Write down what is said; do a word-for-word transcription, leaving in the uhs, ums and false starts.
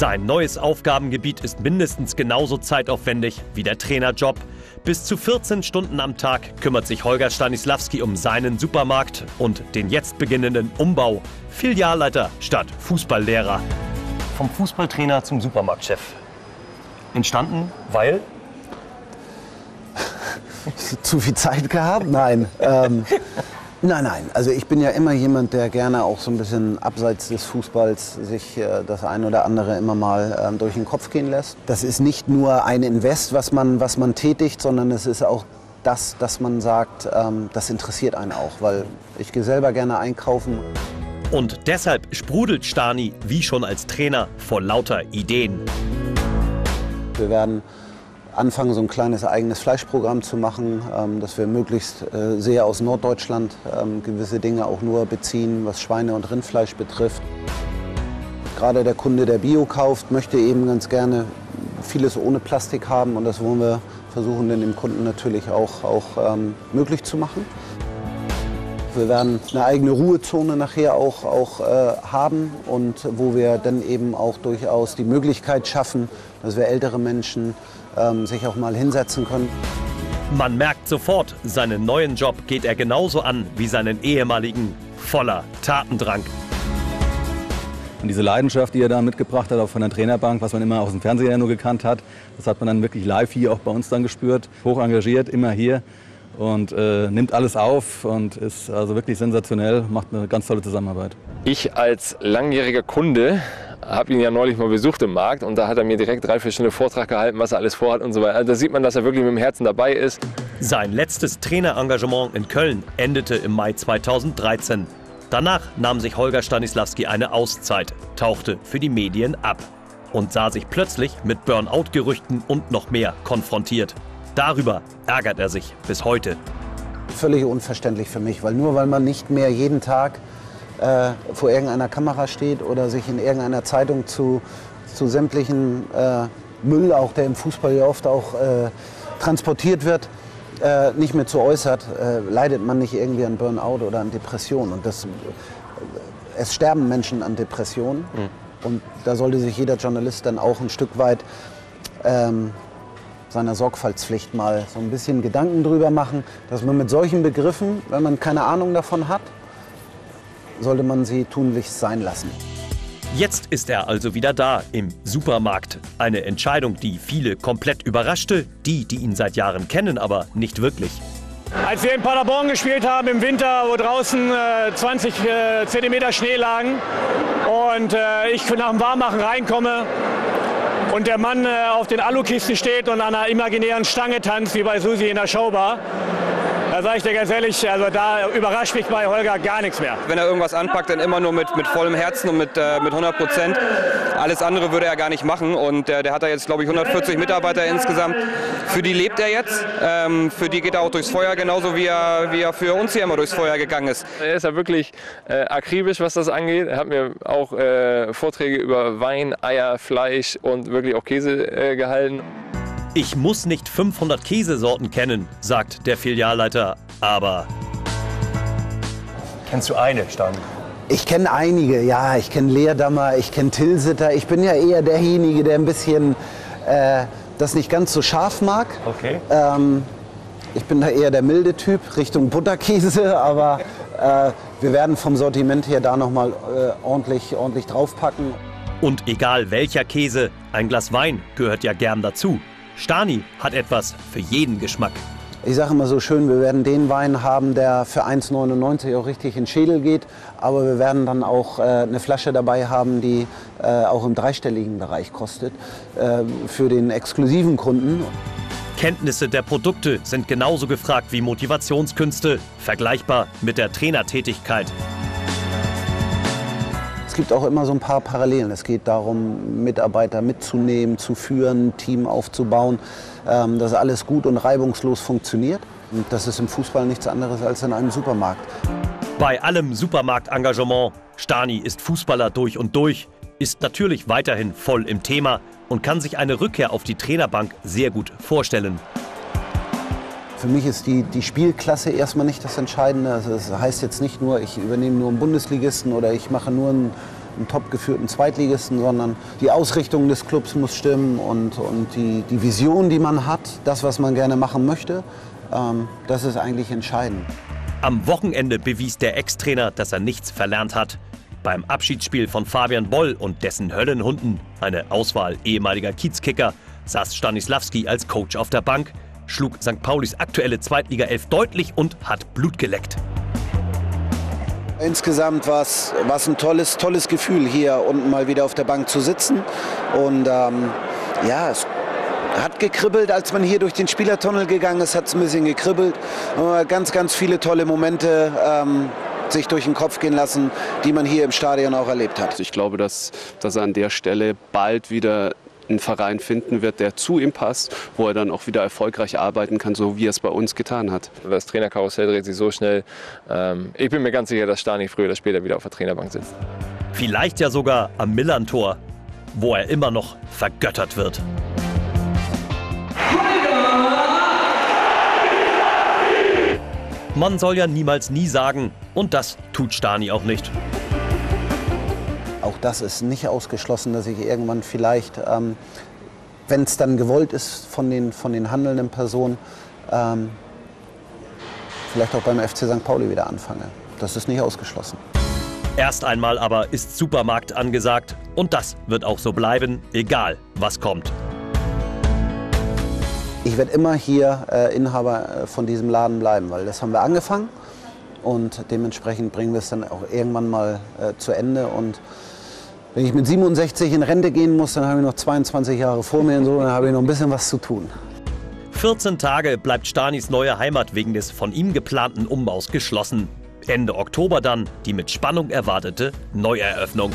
Sein neues Aufgabengebiet ist mindestens genauso zeitaufwendig wie der Trainerjob. Bis zu vierzehn Stunden am Tag kümmert sich Holger Stanislawski um seinen Supermarkt und den jetzt beginnenden Umbau. Filialleiter statt Fußballlehrer. Vom Fußballtrainer zum Supermarktchef. Entstanden, weil? Zu viel Zeit gehabt? Nein. Ähm, nein, nein. Also ich bin ja immer jemand, der gerne auch so ein bisschen abseits des Fußballs sich äh, das ein oder andere immer mal äh, durch den Kopf gehen lässt. Das ist nicht nur ein Invest, was man, was man tätigt, sondern es ist auch das, dass man sagt, ähm, das interessiert einen auch, weil ich gehe selber gerne einkaufen. Und deshalb sprudelt Stani, wie schon als Trainer, vor lauter Ideen. Wir werden anfangen, so ein kleines eigenes Fleischprogramm zu machen, ähm, dass wir möglichst äh, sehr aus Norddeutschland ähm, gewisse Dinge auch nur beziehen, was Schweine- und Rindfleisch betrifft. Gerade der Kunde, der Bio kauft, möchte eben ganz gerne vieles ohne Plastik haben. Und das wollen wir versuchen, dem Kunden natürlich auch, auch ähm, möglich zu machen. Wir werden eine eigene Ruhezone nachher auch, auch äh, haben und wo wir dann eben auch durchaus die Möglichkeit schaffen, dass wir ältere Menschen ähm, sich auch mal hinsetzen können. Man merkt sofort, seinen neuen Job geht er genauso an wie seinen ehemaligen, voller Tatendrang. Und diese Leidenschaft, die er da mitgebracht hat, auch von der Trainerbank, was man immer aus dem Fernseher nur gekannt hat, das hat man dann wirklich live hier auch bei uns dann gespürt. Hoch engagiert, immer hier. Und äh, nimmt alles auf und ist also wirklich sensationell, macht eine ganz tolle Zusammenarbeit. Ich als langjähriger Kunde habe ihn ja neulich mal besucht im Markt und da hat er mir direkt drei, vier Stunden Vortrag gehalten, was er alles vorhat und so weiter. Da sieht man, dass er wirklich mit dem Herzen dabei ist. Sein letztes Trainerengagement in Köln endete im Mai zweitausenddreizehn. Danach nahm sich Holger Stanislawski eine Auszeit, tauchte für die Medien ab und sah sich plötzlich mit Burnout-Gerüchten und noch mehr konfrontiert. Darüber ärgert er sich bis heute. Völlig unverständlich für mich, weil nur weil man nicht mehr jeden Tag äh, vor irgendeiner Kamera steht oder sich in irgendeiner Zeitung zu, zu sämtlichen äh, Müll, auch der im Fußball ja oft auch äh, transportiert wird, äh, nicht mehr zu äußert, äh, leidet man nicht irgendwie an Burnout oder an Depressionen. Und das, äh, es sterben Menschen an Depressionen. Mhm. Und da sollte sich jeder Journalist dann auch ein Stück weit ähm, seiner Sorgfaltspflicht mal so ein bisschen Gedanken drüber machen, dass man mit solchen Begriffen, wenn man keine Ahnung davon hat, sollte man sie tunlichst sein lassen. Jetzt ist er also wieder da, im Supermarkt. Eine Entscheidung, die viele komplett überraschte, die, die ihn seit Jahren kennen, aber nicht wirklich. Als wir in Paderborn gespielt haben im Winter, wo draußen äh, zwanzig Zentimeter Schnee lagen und äh, ich nach dem Warmmachen reinkomme, und der Mann äh, auf den Alukisten steht und an einer imaginären Stange tanzt, wie bei Susi in der Showbar. Da sage ich dir ganz ehrlich, also da überrascht mich bei Holger gar nichts mehr. Wenn er irgendwas anpackt, dann immer nur mit, mit vollem Herzen und mit, äh, mit hundert Prozent. Alles andere würde er gar nicht machen. Und äh, der hat da jetzt, glaube ich, hundertvierzig Mitarbeiter insgesamt. Für die lebt er jetzt. Ähm, für die geht er auch durchs Feuer, genauso wie er, wie er für uns hier immer durchs Feuer gegangen ist. Er ist ja wirklich äh, akribisch, was das angeht. Er hat mir auch äh, Vorträge über Wein, Eier, Fleisch und wirklich auch Käse äh, gehalten. Ich muss nicht fünfhundert Käsesorten kennen, sagt der Filialleiter, aber... Kennst du eine, Stani? Ich kenne einige, ja. Ich kenne Leerdammer, ich kenne Tilsiter. Ich bin ja eher derjenige, der ein bisschen äh, das nicht ganz so scharf mag. Okay. Ähm, ich bin da eher der milde Typ, Richtung Butterkäse, aber äh, wir werden vom Sortiment her da noch mal äh, ordentlich, ordentlich draufpacken. Und egal welcher Käse, ein Glas Wein gehört ja gern dazu. Stani hat etwas für jeden Geschmack. Ich sage immer so schön, wir werden den Wein haben, der für eins neunundneunzig auch richtig in den Schädel geht. Aber wir werden dann auch äh, eine Flasche dabei haben, die äh, auch im dreistelligen Bereich kostet, äh, für den exklusiven Kunden. Kenntnisse der Produkte sind genauso gefragt wie Motivationskünste, vergleichbar mit der Trainertätigkeit. Es gibt auch immer so ein paar Parallelen. Es geht darum, Mitarbeiter mitzunehmen, zu führen, ein Team aufzubauen, dass alles gut und reibungslos funktioniert. Und das ist im Fußball nichts anderes als in einem Supermarkt. Bei allem Supermarktengagement, Stani ist Fußballer durch und durch, ist natürlich weiterhin voll im Thema und kann sich eine Rückkehr auf die Trainerbank sehr gut vorstellen. Für mich ist die, die Spielklasse erstmal nicht das Entscheidende. Also das heißt jetzt nicht nur, ich übernehme nur einen Bundesligisten oder ich mache nur einen einen top geführten Zweitligisten, sondern die Ausrichtung des Clubs muss stimmen und, und die, die Vision, die man hat, das, was man gerne machen möchte, ähm, das ist eigentlich entscheidend. Am Wochenende bewies der Ex-Trainer, dass er nichts verlernt hat. Beim Abschiedsspiel von Fabian Boll und dessen Höllenhunden, eine Auswahl ehemaliger Kiezkicker, saß Stanislawski als Coach auf der Bank, schlug Sankt Paulis aktuelle Zweitligaelf deutlich und hat Blut geleckt. Insgesamt war es ein tolles, tolles Gefühl, hier unten mal wieder auf der Bank zu sitzen. Und ähm, ja, es hat gekribbelt, als man hier durch den Spielertunnel gegangen ist, hat es ein bisschen gekribbelt. Und ganz, ganz viele tolle Momente ähm, sich durch den Kopf gehen lassen, die man hier im Stadion auch erlebt hat. Ich glaube, dass, dass er an der Stelle bald wieder einen Verein finden wird, der zu ihm passt, wo er dann auch wieder erfolgreich arbeiten kann, so wie er es bei uns getan hat. Das Trainerkarussell dreht sich so schnell. Ich bin mir ganz sicher, dass Stani früher oder später wieder auf der Trainerbank sitzt. Vielleicht ja sogar am Millern-Tor, wo er immer noch vergöttert wird. Man soll ja niemals nie sagen, und das tut Stani auch nicht. Auch das ist nicht ausgeschlossen, dass ich irgendwann vielleicht, ähm, wenn es dann gewollt ist von den, von den handelnden Personen, ähm, vielleicht auch beim F C Sankt Pauli wieder anfange. Das ist nicht ausgeschlossen. Erst einmal aber ist Supermarkt angesagt. Und das wird auch so bleiben, egal was kommt. Ich werde immer hier äh, Inhaber von diesem Laden bleiben, weil das haben wir angefangen. Und dementsprechend bringen wir es dann auch irgendwann mal äh, zu Ende. Und wenn ich mit siebenundsechzig in Rente gehen muss, dann habe ich noch zweiundzwanzig Jahre vor mir und so, dann habe ich noch ein bisschen was zu tun. vierzehn Tage bleibt Stanis neue Heimat wegen des von ihm geplanten Umbaus geschlossen. Ende Oktober dann die mit Spannung erwartete Neueröffnung.